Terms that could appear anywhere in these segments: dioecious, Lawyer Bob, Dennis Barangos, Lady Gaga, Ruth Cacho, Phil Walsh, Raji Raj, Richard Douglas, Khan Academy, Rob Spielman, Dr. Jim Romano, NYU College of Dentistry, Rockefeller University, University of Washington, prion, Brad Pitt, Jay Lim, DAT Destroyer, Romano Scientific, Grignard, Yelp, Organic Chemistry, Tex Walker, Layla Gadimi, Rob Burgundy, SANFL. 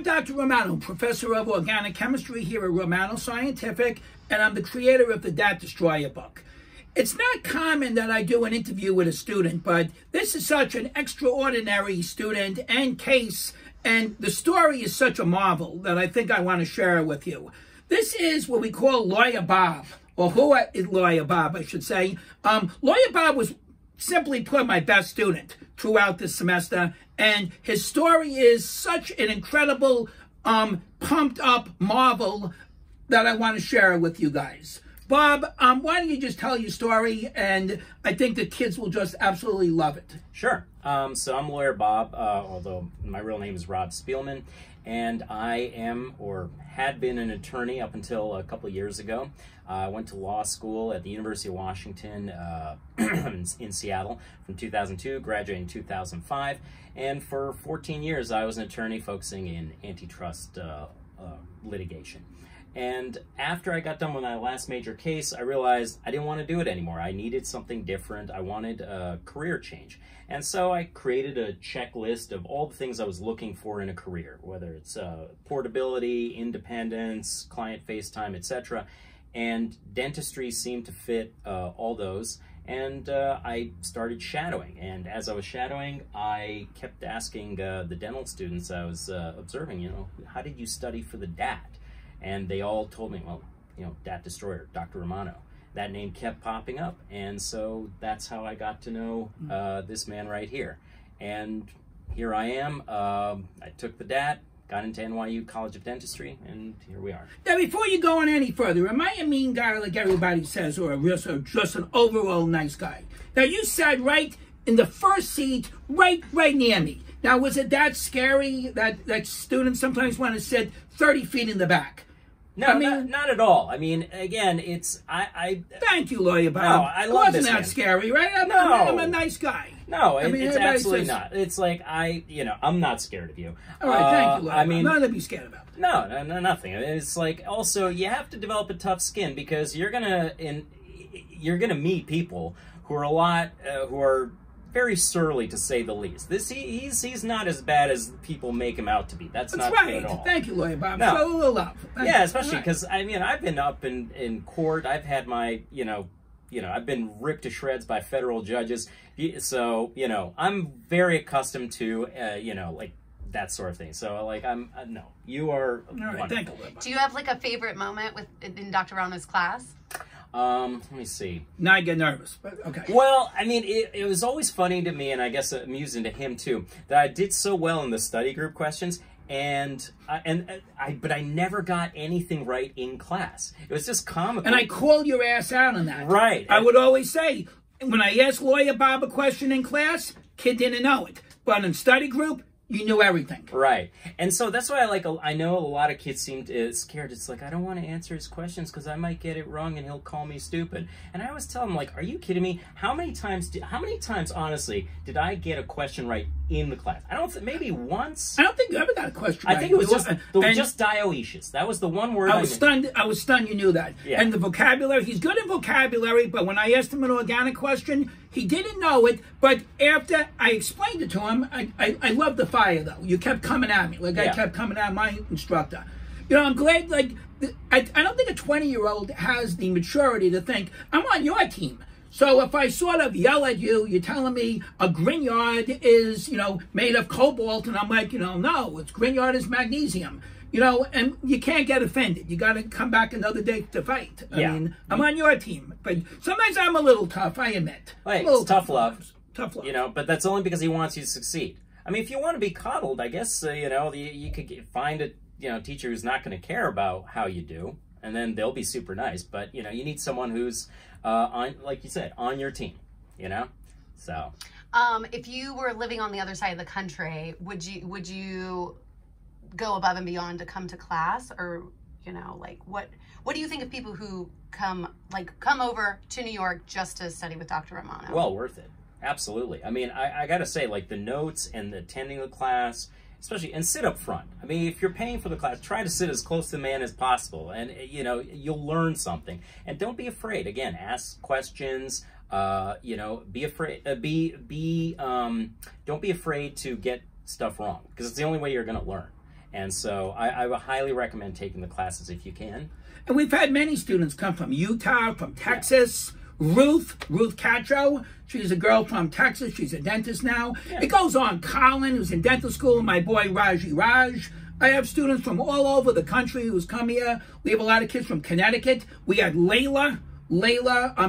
I'm Dr. Romano, Professor of Organic Chemistry here at Romano Scientific, and I'm the creator of the DAT Destroyer book. It's not common that I do an interview with a student, but this is such an extraordinary student and case, and the story is such a marvel that I think I want to share it with you. This is what we call Lawyer Bob, or who is Lawyer Bob, I should say. Lawyer Bob was, simply put, my best student throughout this semester, and his story is such an incredible, pumped-up marvel that I want to share it with you guys. Bob, why don't you just tell your story, and I think the kids will just absolutely love it. Sure. So I'm Lawyer Bob, although my real name is Rob Spielman, and I am, or had been, an attorney up until a couple years ago. I went to law school at the University of Washington in Seattle from 2002, graduated in 2005, and for 14 years I was an attorney focusing in antitrust litigation. And after I got done with my last major case, I realized I didn't want to do it anymore. I needed something different. I wanted a career change. And so I created a checklist of all the things I was looking for in a career, whether it's portability, independence, client face time, etc. And dentistry seemed to fit all those. And I started shadowing. And as I was shadowing, I kept asking the dental students I was observing, you know, how did you study for the DAT? And they all told me, well, you know, DAT Destroyer, Dr. Romano. That name kept popping up. And so that's how I got to know this man right here. And here I am. I took the DAT, got into NYU College of Dentistry, and here we are. Now, before you go on any further, am I a mean guy like everybody says, or just an overall nice guy? Now, you sat right in the first seat, right near me. Now, was it that scary that students sometimes want to sit 30 feet in the back? No, I mean, not at all. I mean, again, it's Thank you, Lawyer Bob. No, I love this. It wasn't that scary, right? I'm a nice guy. No, it's absolutely not. It's like I'm not scared of you. All right, thank you, Lawyer Bob. I mean, nothing to be scared about. No, nothing. I mean, it's like also you have to develop a tough skin because you're gonna meet people who are very surly, to say the least. He's not as bad as people make him out to be. That's not right. Good at all. Thank you, Lawyer Bob. No. Show a little up. Yeah, especially because I mean I've been up in court. I've had my I've been ripped to shreds by federal judges. So I'm very accustomed to like that sort of thing. So like no, you are. All right, thank you, Lawyer Bob. Do you have like a favorite moment in Dr. Romano's class? Let me see. Now I get nervous, but okay. Well, I mean, it was always funny to me, and I guess amusing to him too, that I did so well in the study group questions, but I never got anything right in class. It was just comical. And I called your ass out on that. Right. I would always say, when I asked Lawyer Bob a question in class, kid didn't know it. But in study group, you knew everything. Right. And so that's why I know a lot of kids seem scared. It's like, I don't want to answer his questions because I might get it wrong and he'll call me stupid. And I always tell him, like, are you kidding me? How many times, honestly, did I get a question right in the class? Maybe once. I don't think you ever got a question right. I think it was just dioecious. That was the one word I was stunned. I was stunned you knew that. Yeah. And the vocabulary, he's good at vocabulary, but when I asked him an organic question, he didn't know it, but after I explained it to him, I love the fire, though. You kept coming at me. Like, yeah. I kept coming at my instructor. You know, I'm glad, like, I don't think a 20-year-old has the maturity to think, I'm on your team. So if I sort of yell at you, you're telling me a Grignard is, made of cobalt, and I'm like, no, it's Grignard is magnesium. And you can't get offended. You got to come back another day to fight. I mean, I'm on your team. But sometimes I'm a little tough, I admit. Right, it's tough love. Tough love. But that's only because he wants you to succeed. I mean, if you want to be coddled, I guess, you could find a teacher who's not going to care about how you do, and then they'll be super nice. But, you need someone who's, like you said, on your team, So. If you were living on the other side of the country, would you go above and beyond to come to class, or what do you think of people who come over to New York just to study with Dr. Romano? Well worth it, absolutely. I mean, I gotta say, like, the notes and the attending the class, especially, and sit up front. I mean, if you're paying for the class, try to sit as close to the man as possible, and you'll learn something. And don't be afraid. Again, ask questions. Be afraid. Don't be afraid to get stuff wrong, because it's the only way you're gonna learn. And so I would highly recommend taking the classes if you can. And we've had many students come from Utah, from Texas. Yeah. Ruth Cacho, she's a girl from Texas. She's a dentist now. Yeah. It goes on. Colin, who's in dental school, my boy Raji Raj. I have students from all over the country who's come here. We have a lot of kids from Connecticut. We had Layla.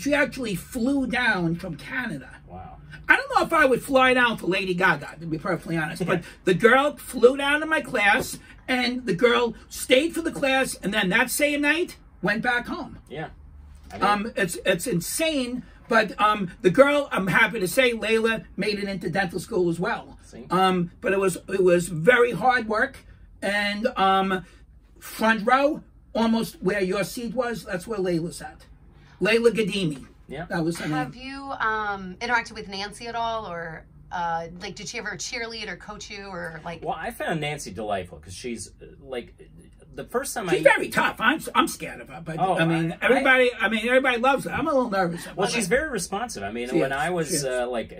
She actually flew down from Canada. Wow. I don't know if I would fly down for Lady Gaga, to be perfectly honest, but the girl flew down to my class, and the girl stayed for the class, and then that same night went back home. Yeah. I mean, it's insane, but the girl, I'm happy to say, Layla, made it into dental school as well. But it was very hard work, and front row, almost where your seat was, that's where Layla sat. Layla Gadimi. Yeah. That was her name. Have you interacted with Nancy at all, or like did she ever cheerlead or coach you, or like? Well, I found Nancy delightful because she's like. The first time she's very tough. I'm scared of her, but oh, I mean everybody loves her. I'm a little nervous. Well, she's very responsive. I mean, when I was like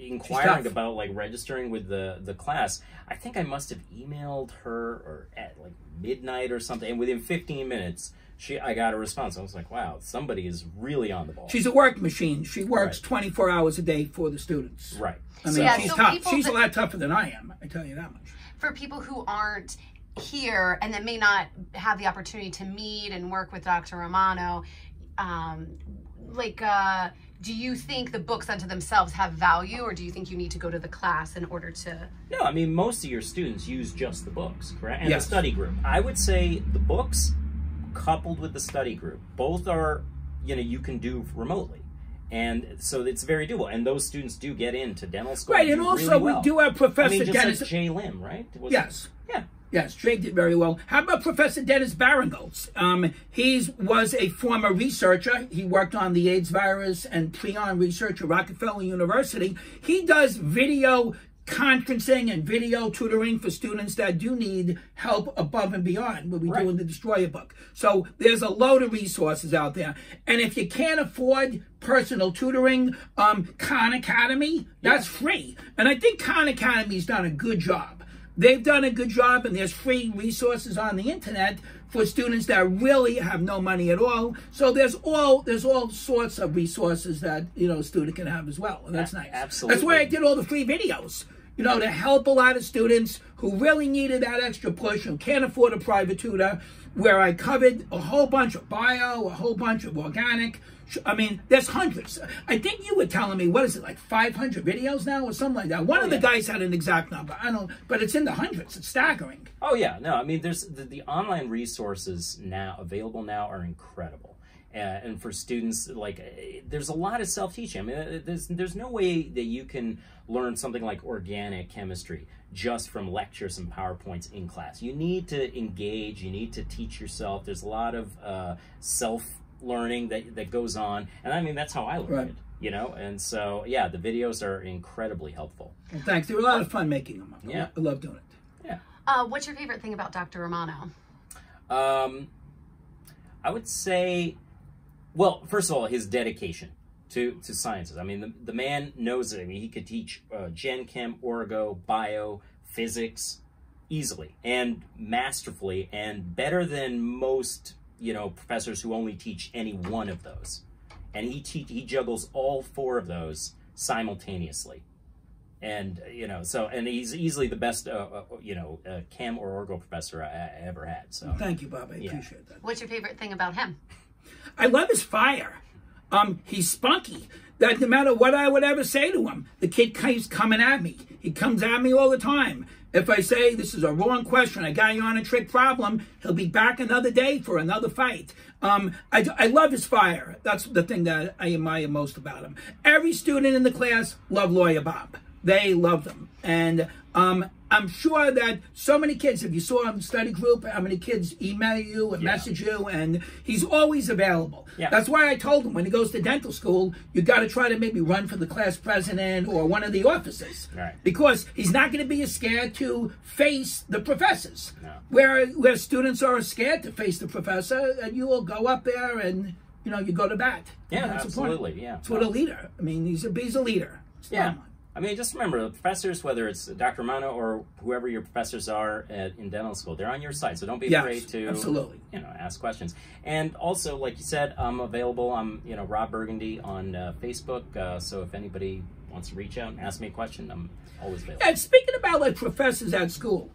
inquiring about like registering with the class, I think I must have emailed her or at like midnight or something, and within 15 minutes, I got a response. I was like, wow, somebody is really on the ball. She's a work machine. She works 24 hours a day for the students. Right. I mean, she's tough. She's a lot tougher than I am. I tell you that much. For people who aren't here and that may not have the opportunity to meet and work with Dr. Romano, do you think the books unto themselves have value, or do you think you need to go to the class in order to? No, I mean, most of your students use just the books, correct? And the study group. I would say the books coupled with the study group, both are, you know, you can do remotely. And so it's very doable, and those students do get into dental school. Right, and also really well. We do have Professor Dennis. Like Jay Lim, right? Yes, Jay did very well. How about Professor Dennis Barangos? He was a former researcher. He worked on the AIDS virus and prion research at Rockefeller University. He does video conferencing and video tutoring for students that do need help above and beyond what we do in the Destroyer book. So there's a load of resources out there. And if you can't afford personal tutoring, Khan Academy, that's free. And I think Khan Academy's done a good job. They've done a good job, and there's free resources on the internet for students that really have no money at all. So there's all sorts of resources that, you know, a student can have as well. And that's nice. Absolutely. That's why I did all the free videos, you know, to help a lot of students who really needed that extra push, who can't afford a private tutor, where I covered a whole bunch of bio, a whole bunch of organic. I mean, there's hundreds. I think you were telling me, what is it, like 500 videos now or something like that? One of the guys had an exact number. I don't, but it's in the hundreds. It's staggering. Oh, yeah. No, I mean, there's the online resources now available now are incredible. And for students, like, there's a lot of self-teaching. I mean, there's no way that you can learn something like organic chemistry just from lectures and PowerPoints in class. You need to engage. You need to teach yourself. There's a lot of self-learning that goes on. And, I mean, that's how I learned, you know? And so, yeah, the videos are incredibly helpful. Well, thanks. They were a lot of fun making them. Yeah. I love doing it. Yeah. What's your favorite thing about Dr. Romano? I would say... Well, first of all, his dedication to sciences. I mean, the man knows it. I mean, he could teach gen chem, orgo, bio, physics easily and masterfully, and better than most, you know, professors who only teach any one of those. And he juggles all four of those simultaneously. And, you know, so, and he's easily the best, you know, chem or orgo professor I ever had. So thank you, Bob. I appreciate that. What's your favorite thing about him? I love his fire. He's spunky. That no matter what I would ever say to him, the kid keeps coming at me. He comes at me all the time. If I say, this is a wrong question, I got you on a trick problem, he'll be back another day for another fight. I love his fire. That's the thing that I admire most about him. Every student in the class loved Lawyer Bob. They loved him. And I'm sure that so many kids, if you saw him study group, how many kids email you and message you, and he's always available. Yeah. That's why I told him when he goes to dental school, you got to try to maybe run for the class president or one of the offices. Right. Because he's not going to be scared to face the professors. No. Where students are scared to face the professor, and you will go up there and, you know, you go to bat. Yeah, that's absolutely. Yeah. That's what a leader. I mean, he's a leader. It's I mean, just remember, the professors, whether it's Dr. Romano or whoever your professors are in dental school, they're on your side. So don't be afraid to ask questions. And also, like you said, I'm available. I'm Rob Burgundy on Facebook. So if anybody wants to reach out and ask me a question, I'm always available. And speaking about like professors at school,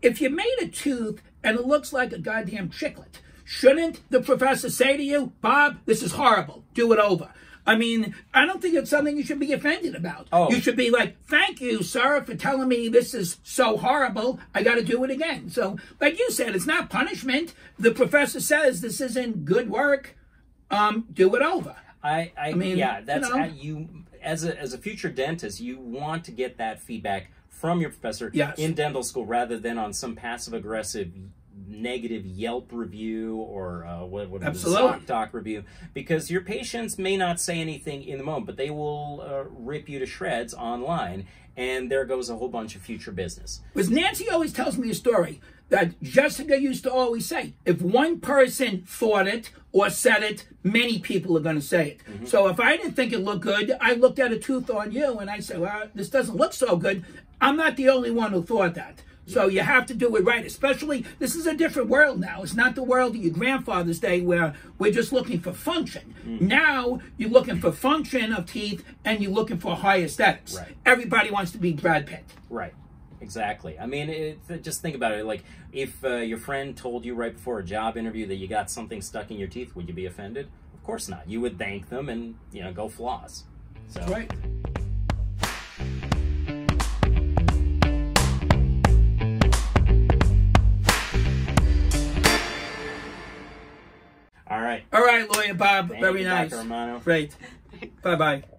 if you made a tooth and it looks like a goddamn chiclet, shouldn't the professor say to you, Bob, this is horrible, do it over? I mean, I don't think it's something you should be offended about. Oh. You should be like, thank you, sir, for telling me this is so horrible. I got to do it again. So, like you said, it's not punishment. The professor says this isn't good work. Do it over. I mean, yeah, that's how you, as a future dentist, you want to get that feedback from your professor in dental school rather than on some passive-aggressive negative Yelp review or Doc review, because your patients may not say anything in the moment, but they will rip you to shreds online, and there goes a whole bunch of future business. Because Nancy always tells me a story that Jessica used to always say, if one person thought it or said it, many people are going to say it. Mm-hmm. So if I didn't think it looked good, I looked at a tooth on you and I said, well, this doesn't look so good. I'm not the only one who thought that. So you have to do it right, especially, this is a different world now. It's not the world of your grandfather's day where we're just looking for function. Mm-hmm. Now you're looking for function of teeth and you're looking for high aesthetics. Right. Everybody wants to be Brad Pitt. Right, exactly. I mean, just think about it. Like, if your friend told you right before a job interview that you got something stuck in your teeth, would you be offended? Of course not. You would thank them and, go floss. So. That's right. All right, Lawyer Bob. Thank you, Dr. Romano. Great. Bye-bye.